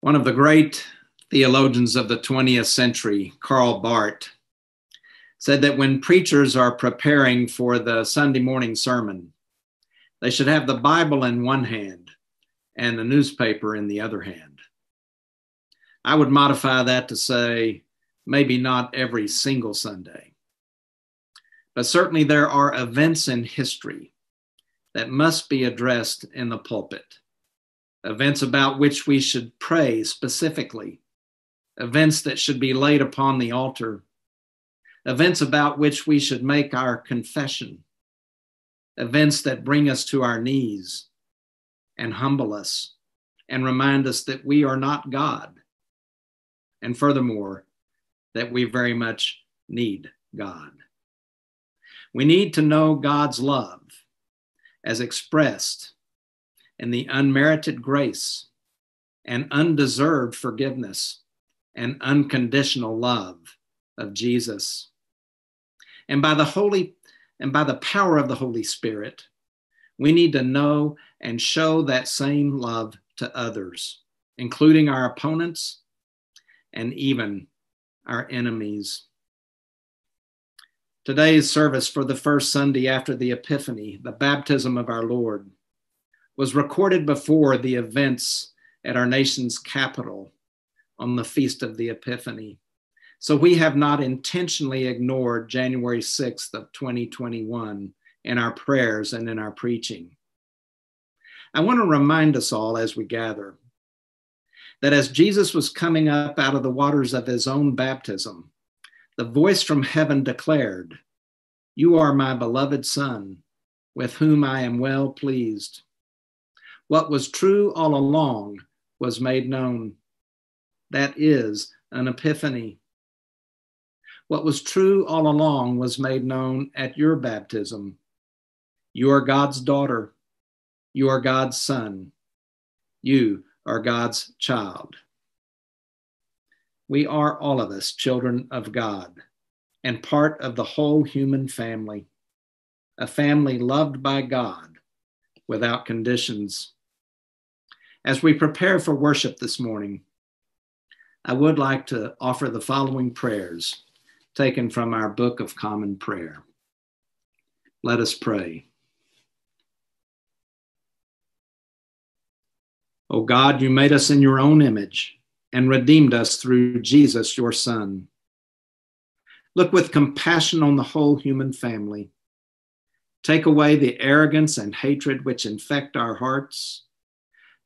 One of the great theologians of the 20th century, Karl Barth, said that when preachers are preparing for the Sunday morning sermon, they should have the Bible in one hand and the newspaper in the other hand. I would modify that to say, maybe not every single Sunday, but certainly there are events in history that must be addressed in the pulpit. Events about which we should pray specifically, events that should be laid upon the altar, events about which we should make our confession, events that bring us to our knees and humble us and remind us that we are not God, and furthermore, that we very much need God. We need to know God's love as expressed and the unmerited grace and undeserved forgiveness and unconditional love of Jesus. And by the power of the Holy Spirit, we need to know and show that same love to others, including our opponents and even our enemies. Today's service for the first Sunday after the Epiphany, the baptism of our Lord, was recorded before the events at our nation's capital on the Feast of the Epiphany. So we have not intentionally ignored January 6th of 2021 in our prayers and in our preaching. I want to remind us all as we gather that as Jesus was coming up out of the waters of his own baptism, the voice from heaven declared, "You are my beloved Son, with whom I am well pleased." What was true all along was made known. That is an epiphany. What was true all along was made known at your baptism. You are God's daughter. You are God's son. You are God's child. We are all of us children of God and part of the whole human family, a family loved by God without conditions. As we prepare for worship this morning, I would like to offer the following prayers taken from our Book of Common Prayer. Let us pray. O God, you made us in your own image and redeemed us through Jesus, your Son. Look with compassion on the whole human family. Take away the arrogance and hatred which infect our hearts.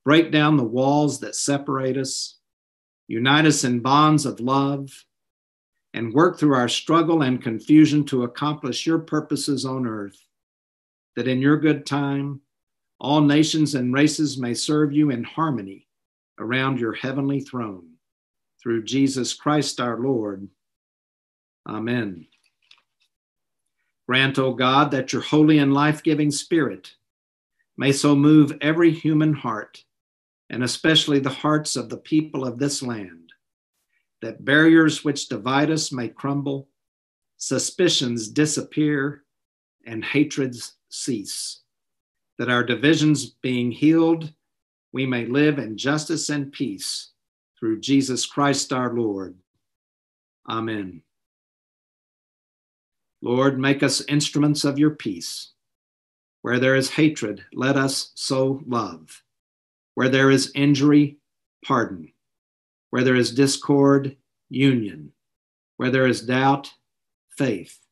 Break down the walls that separate us, unite us in bonds of love, and work through our struggle and confusion to accomplish your purposes on earth, that in your good time, all nations and races may serve you in harmony around your heavenly throne. Through Jesus Christ our Lord. Amen. Grant, O God, that your holy and life-giving Spirit may so move every human heart, and especially the hearts of the people of this land, that barriers which divide us may crumble, suspicions disappear, and hatreds cease, that our divisions being healed, we may live in justice and peace through Jesus Christ our Lord. Amen. Lord, make us instruments of your peace. Where there is hatred, let us so love. Where there is injury, pardon. Where there is discord, union. Where there is doubt, faith.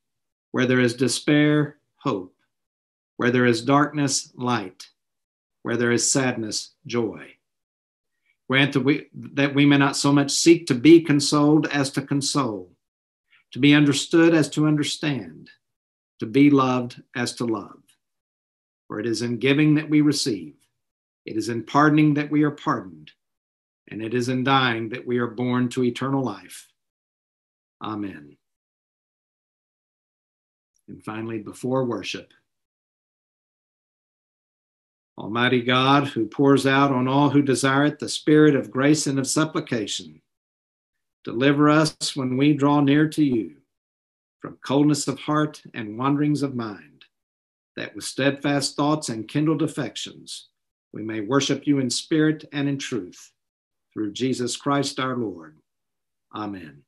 Where there is despair, hope. Where there is darkness, light. Where there is sadness, joy. Grant that we may not so much seek to be consoled as to console, to be understood as to understand, to be loved as to love. For it is in giving that we receive, it is in pardoning that we are pardoned, and it is in dying that we are born to eternal life. Amen. And finally, before worship, Almighty God, who pours out on all who desire it the spirit of grace and of supplication, deliver us when we draw near to you from coldness of heart and wanderings of mind, that with steadfast thoughts and kindled affections, we may worship you in spirit and in truth. through Jesus Christ our Lord. Amen.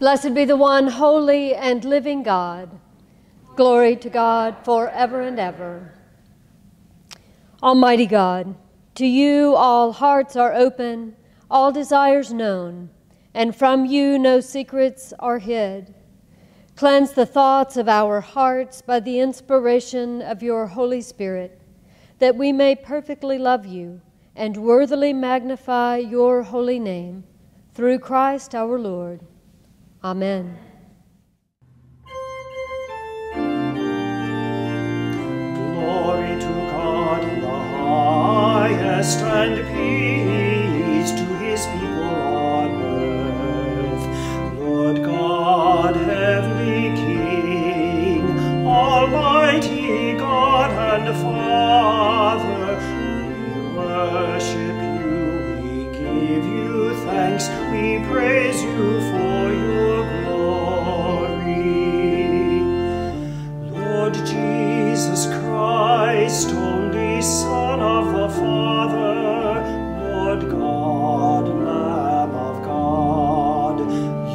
Blessed be the one holy and living God. Glory to God forever and ever. Almighty God, to you all hearts are open, all desires known, and from you no secrets are hid. Cleanse the thoughts of our hearts by the inspiration of your Holy Spirit, that we may perfectly love you and worthily magnify your holy name. Through Christ our Lord. Amen. Glory to God in the highest, and peace to his people on earth. Lord God, heavenly King, almighty God and Father, we worship you, we give you thanks, we praise you for your Jesus Christ, only Son of the Father, Lord God, Lamb of God,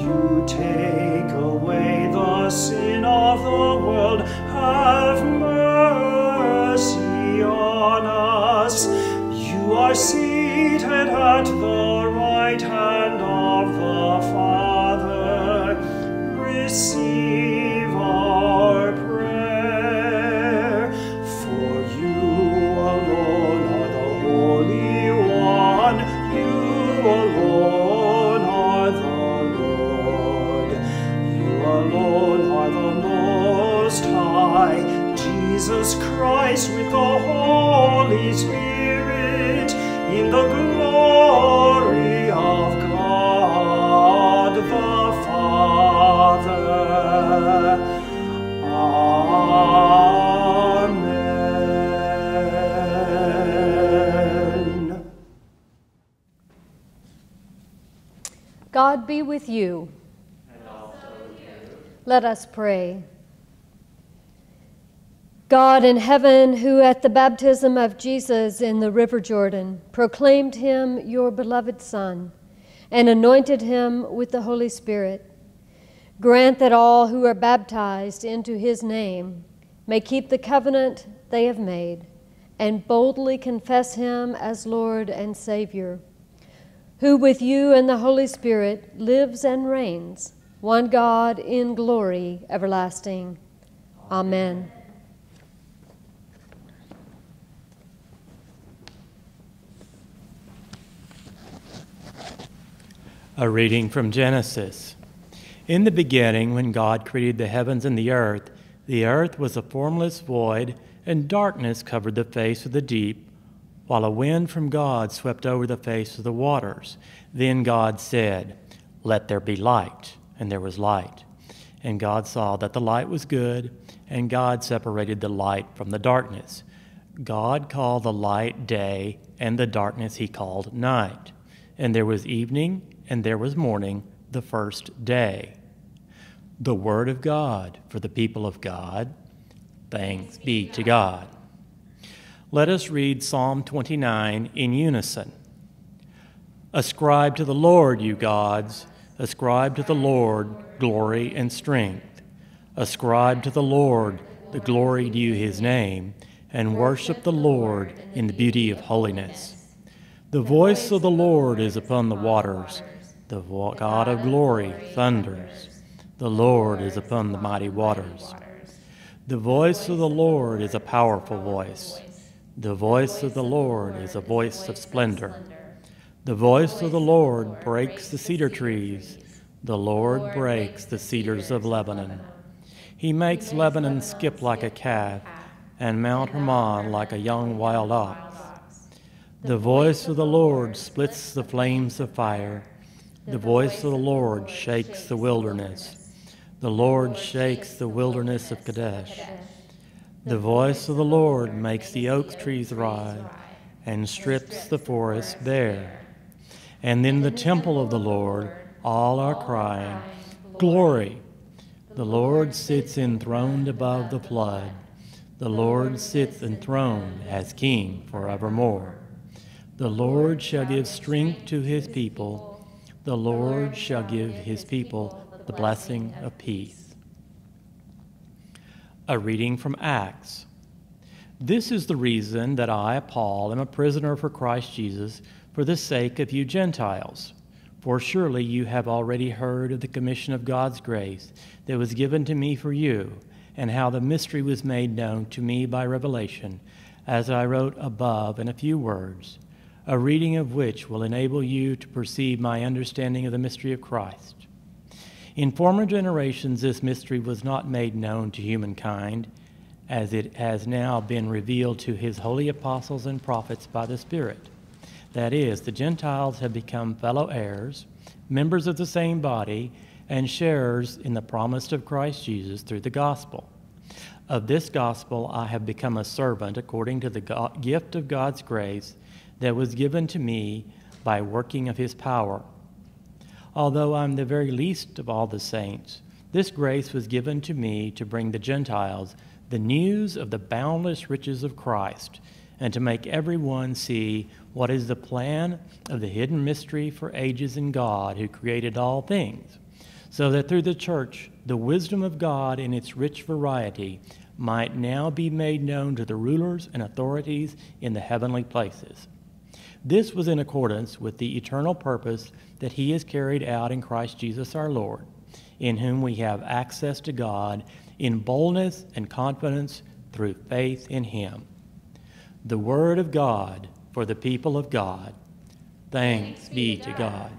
you take away the sin of the world, have mercy on us. You are seated at the right hand of the Father, receive our praise. Jesus Christ with the Holy Spirit, in the glory of God the Father. Amen. God be with you. And also with you. Let us pray. God in heaven, who at the baptism of Jesus in the river Jordan proclaimed him your beloved Son and anointed him with the Holy Spirit, grant that all who are baptized into his name may keep the covenant they have made and boldly confess him as Lord and Savior, who with you and the Holy Spirit lives and reigns, one God in glory everlasting. Amen. A reading from Genesis. In the beginning, when God created the heavens and the earth was a formless void, and darkness covered the face of the deep, while a wind from God swept over the face of the waters. Then God said, "Let there be light," and there was light. And God saw that the light was good, and God separated the light from the darkness. God called the light day, and the darkness he called night. And there was evening, and there was morning, the first day. The word of God for the people of God. Thanks be to God. Let us read Psalm 29 in unison. Ascribe to the Lord, you gods. Ascribe to the Lord glory and strength. Ascribe to the Lord the glory due his name, and worship the Lord in the beauty of holiness. The voice of the Lord is upon the waters. The God of glory thunders. The Lord is upon the mighty waters. The voice of the Lord is a powerful voice. The voice of the Lord is a voice of splendor. The voice of the Lord breaks the cedar trees. The Lord breaks the cedars of Lebanon. He makes Lebanon skip like a calf, and Mount Hermon like a young wild ox. The voice of the Lord splits the flames of fire. The voice of the Lord shakes the wilderness. The Lord shakes the wilderness of Kadesh. The voice of the Lord makes the oak trees writhe, and strips the forest bare. And in the temple of the Lord all are crying, "Glory!" The Lord sits enthroned above the flood. The Lord sits enthroned as King forevermore. The Lord shall give strength to his people. The Lord shall give his people the blessing of peace. A reading from Acts. This is the reason that I, Paul, am a prisoner for Christ Jesus for the sake of you Gentiles. For surely you have already heard of the commission of God's grace that was given to me for you, and how the mystery was made known to me by revelation, as I wrote above in a few words, a reading of which will enable you to perceive my understanding of the mystery of Christ. In former generations, this mystery was not made known to humankind, as it has now been revealed to his holy apostles and prophets by the Spirit. That is, the Gentiles have become fellow heirs, members of the same body, and sharers in the promise of Christ Jesus through the gospel. Of this gospel I have become a servant according to the gift of God's grace that was given to me by working of his power. Although I'm the very least of all the saints, this grace was given to me to bring the Gentiles the news of the boundless riches of Christ, and to make everyone see what is the plan of the hidden mystery for ages in God who created all things, so that through the church the wisdom of God in its rich variety might now be made known to the rulers and authorities in the heavenly places. This was in accordance with the eternal purpose that he has carried out in Christ Jesus our Lord, in whom we have access to God in boldness and confidence through faith in him. The word of God for the people of God. Thanks be to God.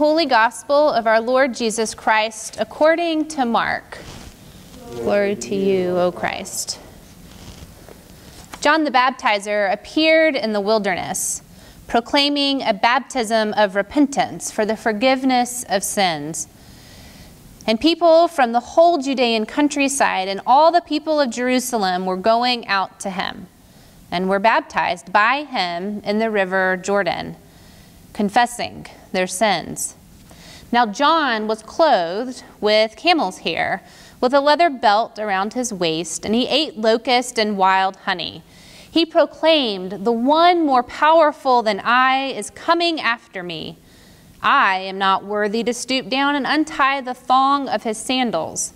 Holy Gospel of our Lord Jesus Christ according to Mark. Glory to you, O Christ. John the Baptizer appeared in the wilderness, proclaiming a baptism of repentance for the forgiveness of sins. And people from the whole Judean countryside and all the people of Jerusalem were going out to him and were baptized by him in the river Jordan, confessing their sins. Now John was clothed with camel's hair, with a leather belt around his waist, and he ate locusts and wild honey. He proclaimed, "The one more powerful than I is coming after me. I am not worthy to stoop down and untie the thong of his sandals.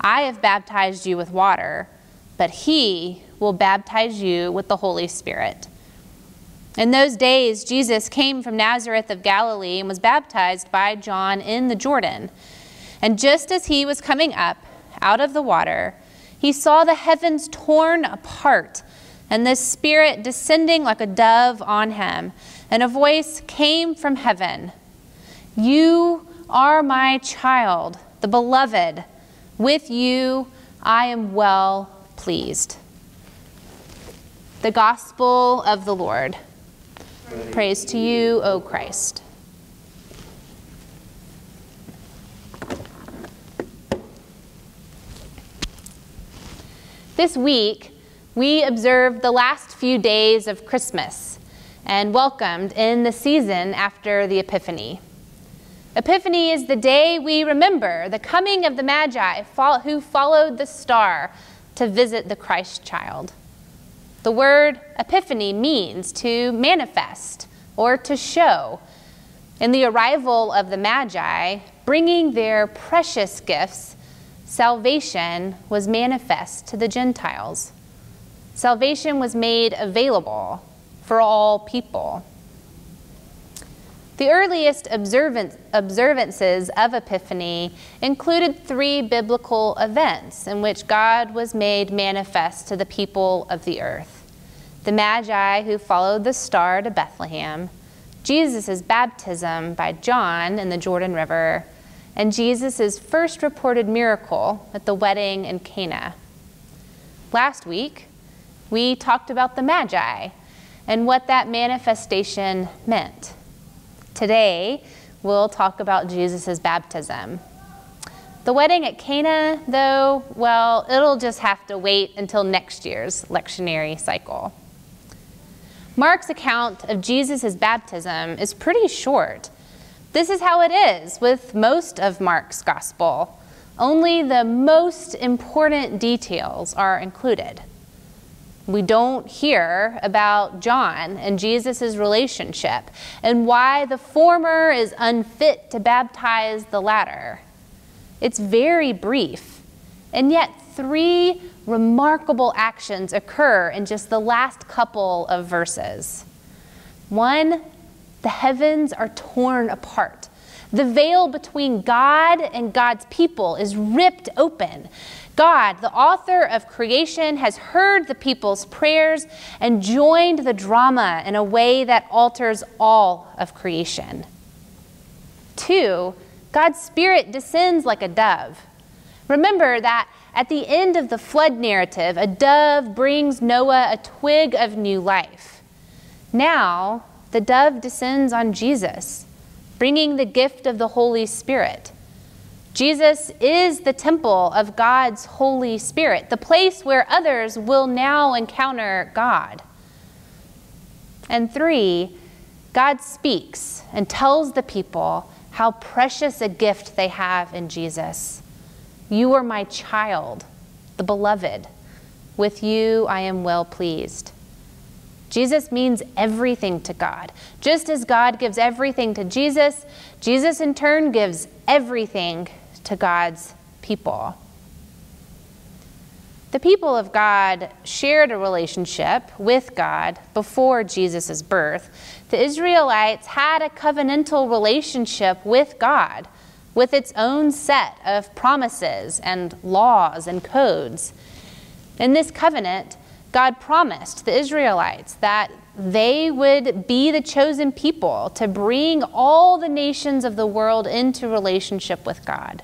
I have baptized you with water, but he will baptize you with the Holy Spirit." In those days, Jesus came from Nazareth of Galilee and was baptized by John in the Jordan. And just as he was coming up out of the water, he saw the heavens torn apart and the Spirit descending like a dove on him. And a voice came from heaven, "You are my child, the beloved. With you I am well pleased." The Gospel of the Lord. Praise to you, O Christ. This week, we observed the last few days of Christmas and welcomed in the season after the Epiphany. Epiphany is the day we remember the coming of the Magi who followed the star to visit the Christ child. The word epiphany means to manifest or to show. In the arrival of the Magi, bringing their precious gifts, salvation was manifest to the Gentiles. Salvation was made available for all people. The earliest observances of Epiphany included three biblical events in which God was made manifest to the people of the earth: the Magi who followed the star to Bethlehem, Jesus' baptism by John in the Jordan River, and Jesus' first reported miracle at the wedding in Cana. Last week, we talked about the Magi and what that manifestation meant. Today, we'll talk about Jesus' baptism. The wedding at Cana, though, well, it'll just have to wait until next year's lectionary cycle. Mark's account of Jesus' baptism is pretty short. This is how it is with most of Mark's gospel. Only the most important details are included. We don't hear about John and Jesus' relationship and why the former is unfit to baptize the latter. It's very brief, and yet three remarkable actions occur in just the last couple of verses. One, the heavens are torn apart. The veil between God and God's people is ripped open. God, the author of creation, has heard the people's prayers and joined the drama in a way that alters all of creation. Two, God's Spirit descends like a dove. Remember that at the end of the flood narrative, a dove brings Noah a twig of new life. Now, the dove descends on Jesus, bringing the gift of the Holy Spirit. Jesus is the temple of God's Holy Spirit, the place where others will now encounter God. And three, God speaks and tells the people how precious a gift they have in Jesus. "You are my child, the beloved. With you I am well pleased." Jesus means everything to God. Just as God gives everything to Jesus, Jesus in turn gives everything to God's people. The people of God shared a relationship with God before Jesus' birth. The Israelites had a covenantal relationship with God, with its own set of promises and laws and codes. In this covenant, God promised the Israelites that they would be the chosen people to bring all the nations of the world into relationship with God.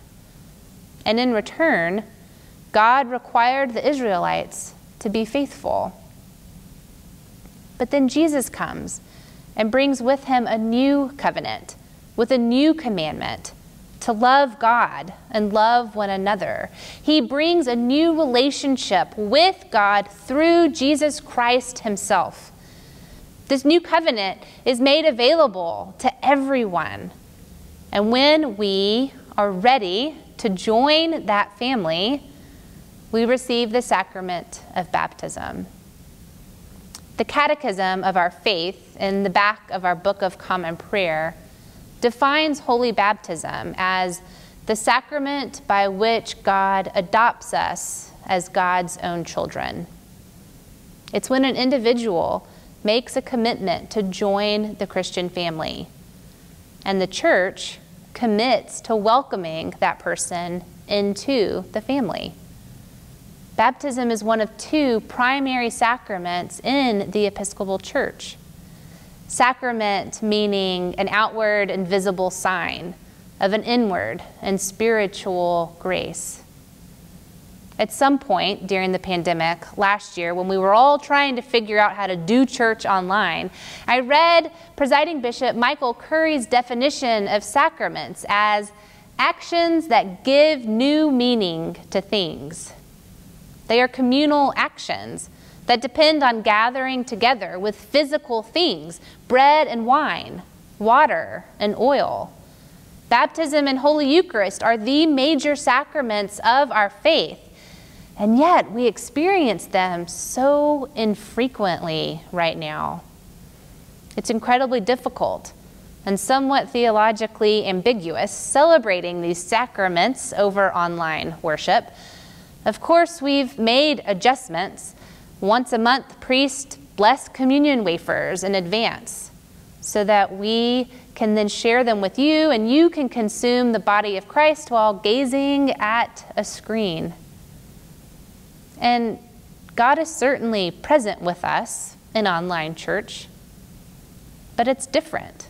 And in return, God required the Israelites to be faithful. But then Jesus comes and brings with him a new covenant with a new commandment to love God and love one another. He brings a new relationship with God through Jesus Christ himself. This new covenant is made available to everyone. And when we are ready to join that family, we receive the sacrament of baptism. The catechism of our faith in the back of our Book of Common Prayer defines holy baptism as the sacrament by which God adopts us as God's own children. It's when an individual makes a commitment to join the Christian family, and the church commits to welcoming that person into the family. Baptism is one of two primary sacraments in the Episcopal Church. Sacrament meaning an outward and visible sign of an inward and spiritual grace. At some point during the pandemic last year, when we were all trying to figure out how to do church online, I read Presiding Bishop Michael Curry's definition of sacraments as actions that give new meaning to things. They are communal actions that depend on gathering together with physical things, bread and wine, water and oil. Baptism and Holy Eucharist are the major sacraments of our faith, and yet we experience them so infrequently right now. It's incredibly difficult and somewhat theologically ambiguous celebrating these sacraments over online worship. Of course, we've made adjustments. Once a month, priests bless communion wafers in advance so that we can then share them with you and you can consume the body of Christ while gazing at a screen. And God is certainly present with us in online church, but it's different.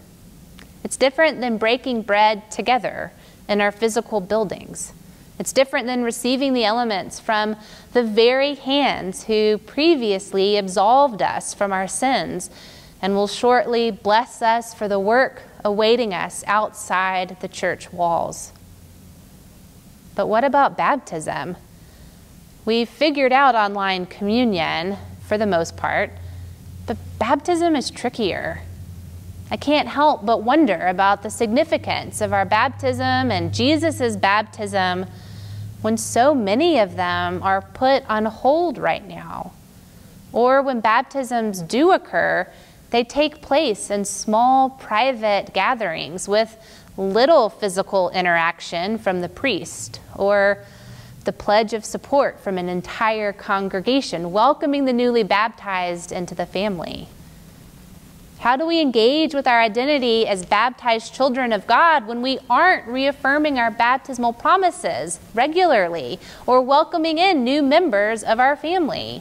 It's different than breaking bread together in our physical buildings. It's different than receiving the elements from the very hands who previously absolved us from our sins and will shortly bless us for the work awaiting us outside the church walls. But what about baptism? We've figured out online communion for the most part, but baptism is trickier. I can't help but wonder about the significance of our baptism and Jesus's baptism when so many of them are put on hold right now, or when baptisms do occur, they take place in small private gatherings with little physical interaction from the priest, or the pledge of support from an entire congregation welcoming the newly baptized into the family. How do we engage with our identity as baptized children of God when we aren't reaffirming our baptismal promises regularly or welcoming in new members of our family?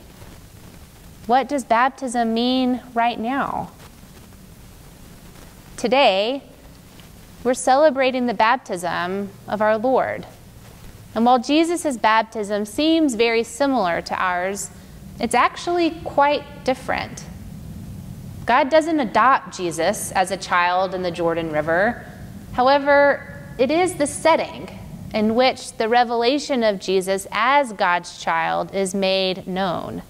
What does baptism mean right now? Today, we're celebrating the baptism of our Lord. And while Jesus' baptism seems very similar to ours, it's actually quite different. God doesn't adopt Jesus as a child in the Jordan River. However, it is the setting in which the revelation of Jesus as God's child is made known.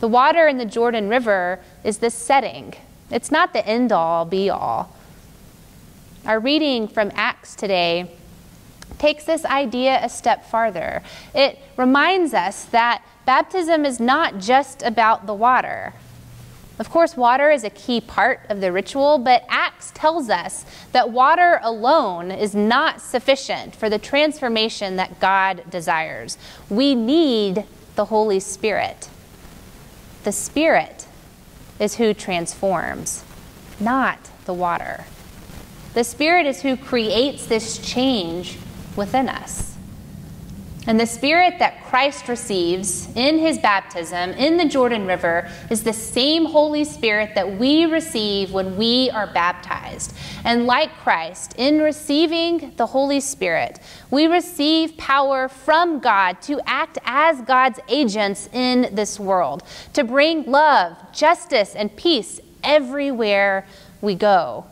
The water in the Jordan River is the setting. It's not the end-all, be-all. Our reading from Acts today takes this idea a step farther. It reminds us that baptism is not just about the water. Of course, water is a key part of the ritual, but Acts tells us that water alone is not sufficient for the transformation that God desires. We need the Holy Spirit. The Spirit is who transforms, not the water. The Spirit is who creates this change within us. And the Spirit that Christ receives in his baptism in the Jordan River is the same Holy Spirit that we receive when we are baptized. And like Christ, in receiving the Holy Spirit, we receive power from God to act as God's agents in this world, to bring love, justice, and peace everywhere we go.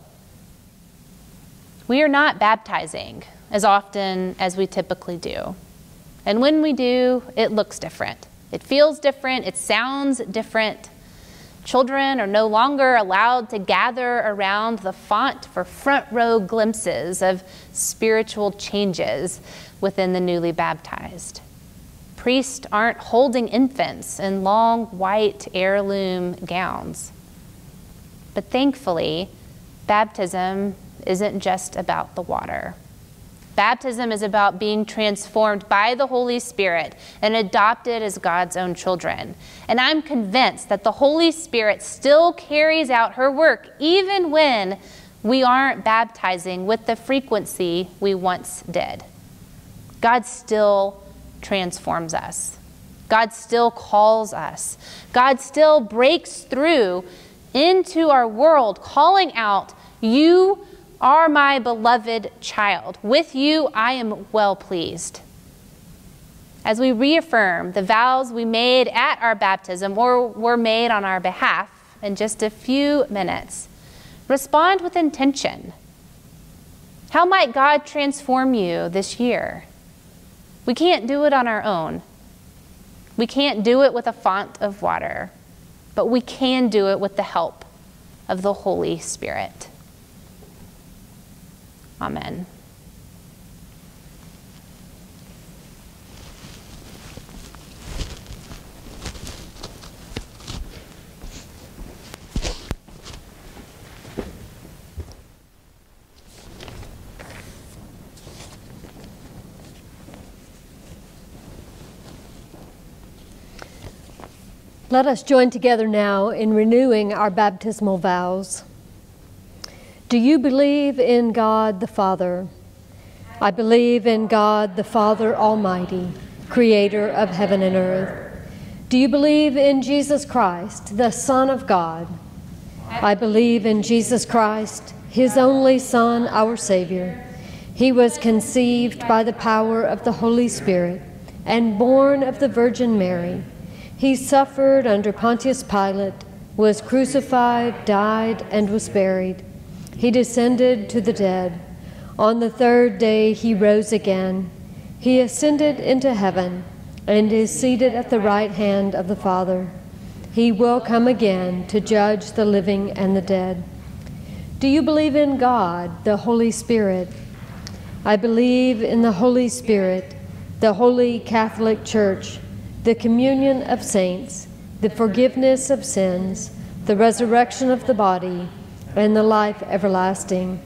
We are not baptizing as often as we typically do. And when we do, it looks different. It feels different. It sounds different. Children are no longer allowed to gather around the font for front row glimpses of spiritual changes within the newly baptized. Priests aren't holding infants in long white heirloom gowns. But thankfully, baptism isn't just about the water. Baptism is about being transformed by the Holy Spirit and adopted as God's own children. And I'm convinced that the Holy Spirit still carries out her work even when we aren't baptizing with the frequency we once did. God still transforms us. God still calls us. God still breaks through into our world, calling out, "You are my beloved child. With you, I am well pleased." As we reaffirm the vows we made at our baptism or were made on our behalf in just a few minutes, respond with intention. How might God transform you this year? We can't do it on our own. We can't do it with a font of water, but we can do it with the help of the Holy Spirit. Amen. Let us join together now in renewing our baptismal vows. Do you believe in God the Father? I believe in God the Father Almighty, creator of heaven and earth. Do you believe in Jesus Christ, the Son of God? I believe in Jesus Christ, his only Son, our Savior. He was conceived by the power of the Holy Spirit and born of the Virgin Mary. He suffered under Pontius Pilate, was crucified, died, and was buried. He descended to the dead. On the third day he rose again. He ascended into heaven and is seated at the right hand of the Father. He will come again to judge the living and the dead. Do you believe in God, the Holy Spirit? I believe in the Holy Spirit, the Holy Catholic Church, the communion of saints, the forgiveness of sins, the resurrection of the body, and the life everlasting.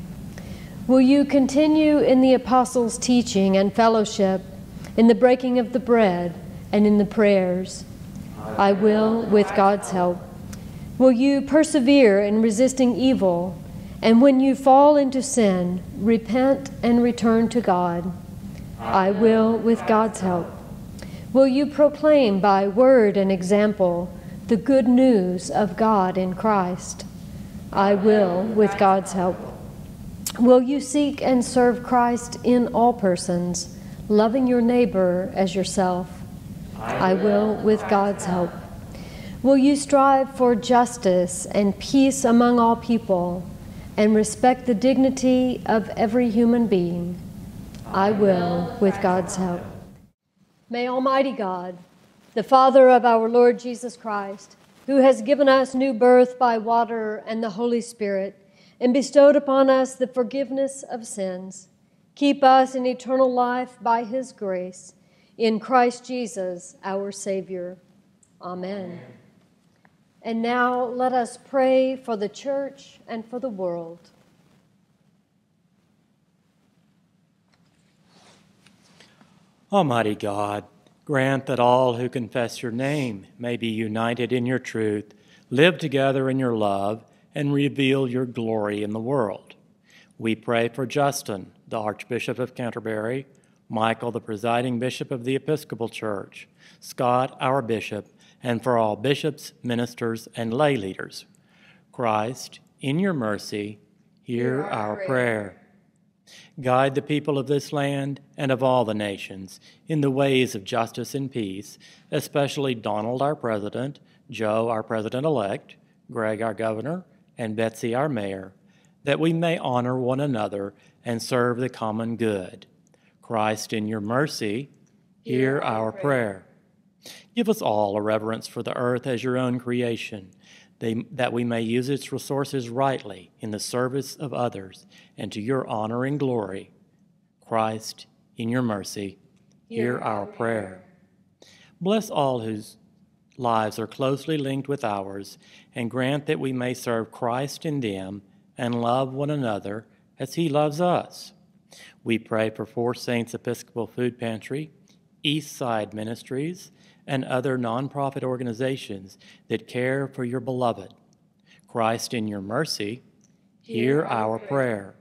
Will you continue in the apostles' teaching and fellowship, in the breaking of the bread and in the prayers? I will, with God's help. Will you persevere in resisting evil, and when you fall into sin, repent and return to God? I will, with God's help. Will you proclaim by word and example the good news of God in Christ? I will, with God's help. Will you seek and serve Christ in all persons, loving your neighbor as yourself? I will, with God's help. Will you strive for justice and peace among all people and respect the dignity of every human being? I will, with God's help. May Almighty God, the Father of our Lord Jesus Christ, who has given us new birth by water and the Holy Spirit, and bestowed upon us the forgiveness of sins, keep us in eternal life by his grace, in Christ Jesus, our Savior. Amen. And now let us pray for the church and for the world. Almighty God, grant that all who confess your name may be united in your truth, live together in your love, and reveal your glory in the world. We pray for Justin, the Archbishop of Canterbury, Michael, the presiding bishop of the Episcopal Church, Scott, our bishop, and for all bishops, ministers, and lay leaders. Christ, in your mercy, hear our prayer. Guide the people of this land and of all the nations in the ways of justice and peace, especially Donald, our president, Joe, our president-elect, Greg, our governor, and Betsy, our mayor, that we may honor one another and serve the common good. Christ, in your mercy, hear our prayer. Give us all a reverence for the earth as your own creation, that we may use its resources rightly in the service of others and to your honor and glory. Christ, in your mercy, hear our prayer. Bless all whose lives are closely linked with ours, and grant that we may serve Christ in them and love one another as he loves us. We pray for Four Saints Episcopal Food Pantry, East Side Ministries, and other nonprofit organizations that care for your beloved. Christ, in your mercy, hear our prayer.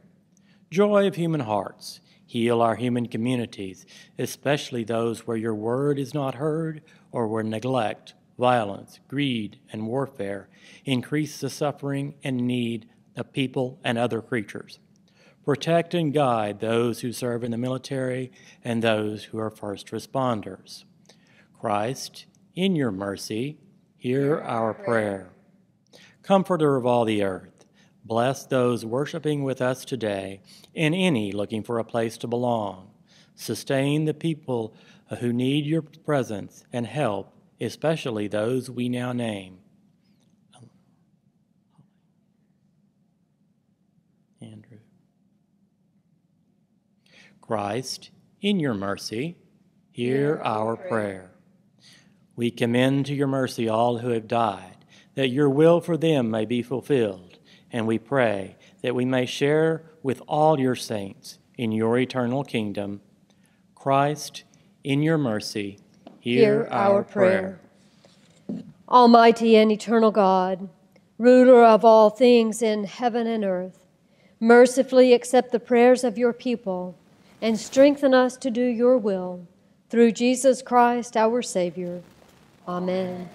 Joy of human hearts, heal our human communities, especially those where your word is not heard or where neglect, violence, greed, and warfare increase the suffering and need of people and other creatures. Protect and guide those who serve in the military and those who are first responders. Christ, in your mercy, hear our prayer. Comforter of all the earth, bless those worshiping with us today and any looking for a place to belong. Sustain the people who need your presence and help, especially those we now name. Andrew. Christ, in your mercy, hear our prayer. We commend to your mercy all who have died, that your will for them may be fulfilled, and we pray that we may share with all your saints in your eternal kingdom. Christ, in your mercy, hear our prayer. Almighty and eternal God, ruler of all things in heaven and earth, mercifully accept the prayers of your people, and strengthen us to do your will, through Jesus Christ, our Savior. Amen.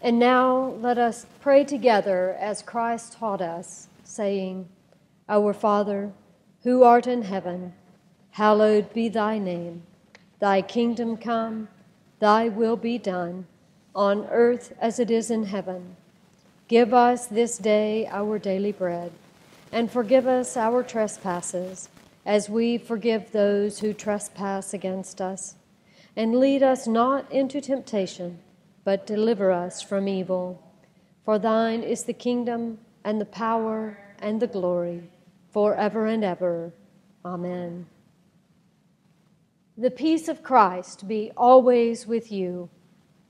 And now let us pray together as Christ taught us, saying, Our Father, who art in heaven, hallowed be thy name. Thy kingdom come, thy will be done, on earth as it is in heaven. Give us this day our daily bread, and forgive us our trespasses, as we forgive those who trespass against us. And lead us not into temptation, but deliver us from evil. For thine is the kingdom, and the power, and the glory, forever and ever. Amen. The peace of Christ be always with you.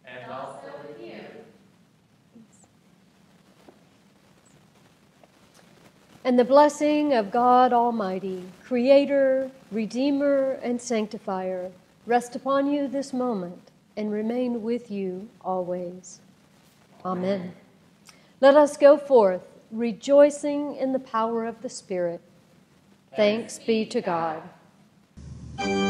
And also with you. And the blessing of God Almighty, Creator, Redeemer, and Sanctifier, rest upon you this moment and remain with you always. Amen. Let us go forth, rejoicing in the power of the Spirit. Thanks be to God.